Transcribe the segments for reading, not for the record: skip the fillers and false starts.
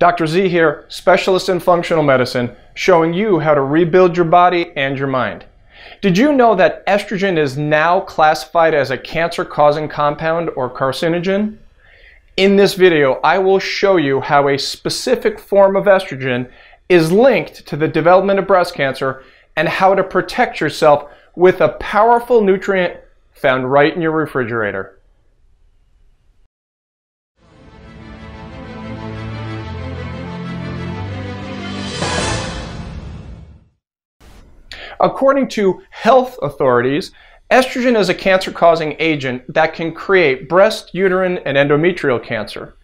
Dr. Z here, specialist in functional medicine, showing you how to rebuild your body and your mind. Did you know that estrogen is now classified as a cancer-causing compound or carcinogen? In this video, I will show you how a specific form of estrogen is linked to the development of breast cancer and how to protect yourself with a powerful nutrient found right in your refrigerator. According to health authorities, estrogen is a cancer-causing agent that can create breast, uterine, and endometrial cancer.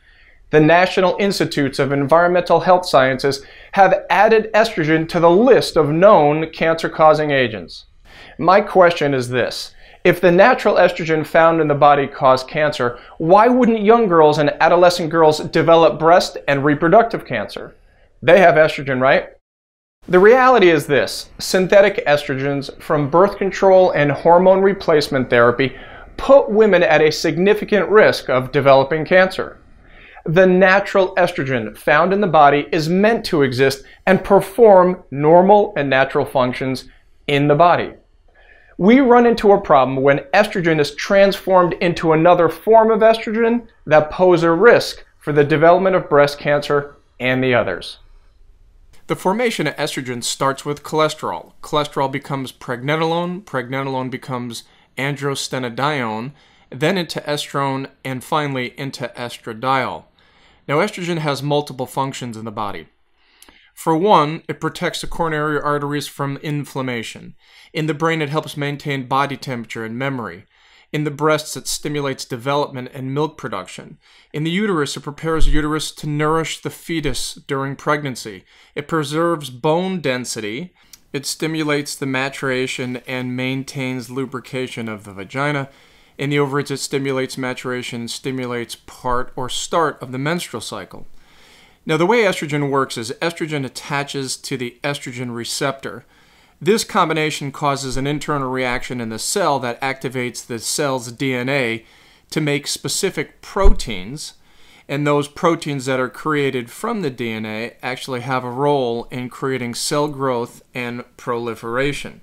The National Institutes of Environmental Health Sciences have added estrogen to the list of known cancer-causing agents. My question is this: if the natural estrogen found in the body caused cancer, why wouldn't young girls and adolescent girls develop breast and reproductive cancer? They have estrogen, right? The reality is this: synthetic estrogens from birth control and hormone replacement therapy put women at a significant risk of developing cancer. The natural estrogen found in the body is meant to exist and perform normal and natural functions in the body. We run into a problem when estrogen is transformed into another form of estrogen that poses a risk for the development of breast cancer and the others. The formation of estrogen starts with cholesterol. Cholesterol becomes pregnenolone, pregnenolone becomes androstenedione, then into estrone, and finally into estradiol. Now, estrogen has multiple functions in the body. For one, it protects the coronary arteries from inflammation. In the brain, it helps maintain body temperature and memory. In the breasts, it stimulates development and milk production. In the uterus, it prepares the uterus to nourish the fetus during pregnancy. It preserves bone density. It stimulates the maturation and maintains lubrication of the vagina. In the ovaries, it stimulates maturation, stimulates part or start of the menstrual cycle. Now, the way estrogen works is estrogen attaches to the estrogen receptor. This combination causes an internal reaction in the cell that activates the cell's DNA to make specific proteins, and those proteins that are created from the DNA actually have a role in creating cell growth and proliferation.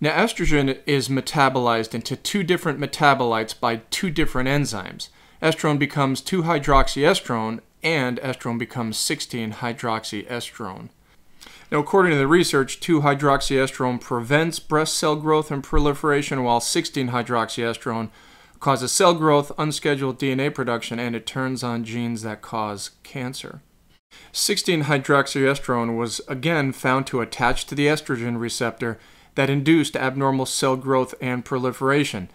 Now, estrogen is metabolized into two different metabolites by two different enzymes. Estrone becomes 2-hydroxyestrone and estrone becomes 16-hydroxyestrone. Now, according to the research, 2-hydroxyestrone prevents breast cell growth and proliferation, while 16-hydroxyestrone causes cell growth, unscheduled DNA production, and it turns on genes that cause cancer. 16-hydroxyestrone was again found to attach to the estrogen receptor that induced abnormal cell growth and proliferation.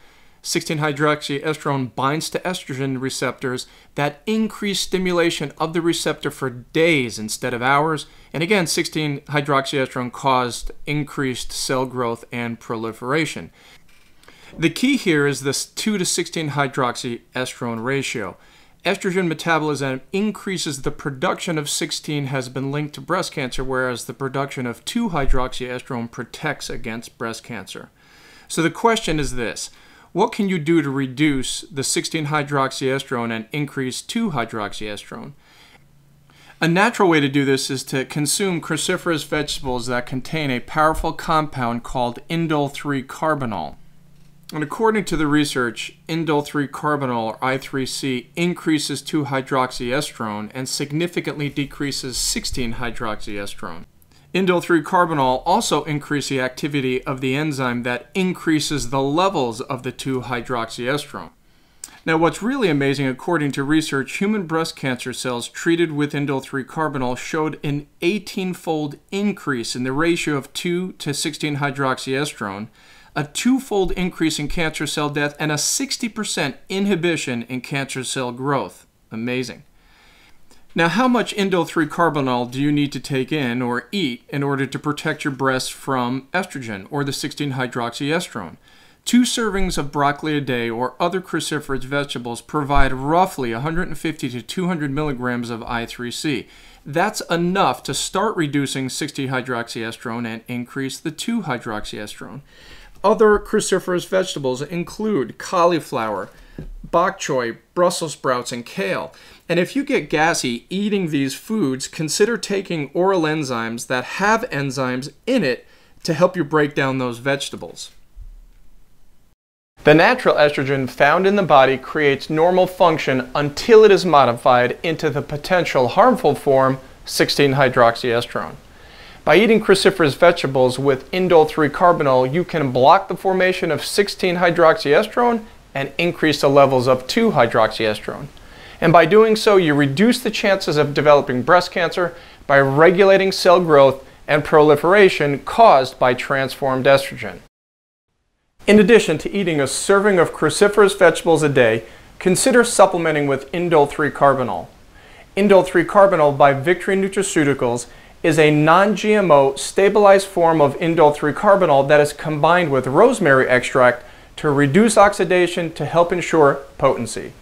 16-hydroxyestrone binds to estrogen receptors that increase stimulation of the receptor for days instead of hours. And again, 16-hydroxyestrone caused increased cell growth and proliferation. The key here is this 2 to 16-hydroxyestrone ratio. Estrogen metabolism increases the production of 16 has been linked to breast cancer, whereas the production of 2-hydroxyestrone protects against breast cancer. So the question is this: what can you do to reduce the 16-hydroxyestrone and increase 2-hydroxyestrone? A natural way to do this is to consume cruciferous vegetables that contain a powerful compound called indole-3-carbinol. And according to the research, indole-3-carbinol, or I3C, increases 2-hydroxyestrone and significantly decreases 16-hydroxyestrone. Indole-3-carbinol also increases the activity of the enzyme that increases the levels of the 2-hydroxyestrone. Now, what's really amazing, according to research, human breast cancer cells treated with indole-3-carbinol showed an 18-fold increase in the ratio of 2 to 16-hydroxyestrone, a 2-fold increase in cancer cell death, and a 60% inhibition in cancer cell growth. Amazing. Now, how much indole-3-carbinol do you need to take in or eat in order to protect your breasts from estrogen or the 16-hydroxyestrone? 2 servings of broccoli a day or other cruciferous vegetables provide roughly 150 to 200 milligrams of I3C. That's enough to start reducing 16-hydroxyestrone and increase the 2-hydroxyestrone. Other cruciferous vegetables include cauliflower, bok choy, Brussels sprouts, and kale. And if you get gassy eating these foods, consider taking oral enzymes that have enzymes in it to help you break down those vegetables. The natural estrogen found in the body creates normal function until it is modified into the potential harmful form, 16-hydroxyestrone. By eating cruciferous vegetables with indole-3-carbinol, you can block the formation of 16-hydroxyestrone and increase the levels of 2-hydroxyestrone. And by doing so, you reduce the chances of developing breast cancer by regulating cell growth and proliferation caused by transformed estrogen. In addition to eating a serving of cruciferous vegetables a day, consider supplementing with indole-3-carbinol. Indole-3-carbinol by Victory Nutraceuticals is a non-GMO stabilized form of indole-3-carbinol that is combined with rosemary extract to reduce oxidation to help ensure potency.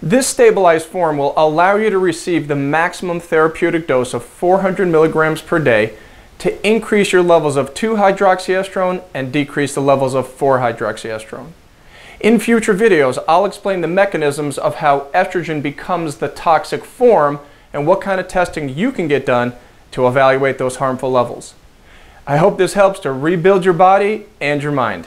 This stabilized form will allow you to receive the maximum therapeutic dose of 400 milligrams per day to increase your levels of 2-hydroxyestrone and decrease the levels of 4-hydroxyestrone. In future videos, I'll explain the mechanisms of how estrogen becomes the toxic form and what kind of testing you can get done to evaluate those harmful levels. I hope this helps to rebuild your body and your mind.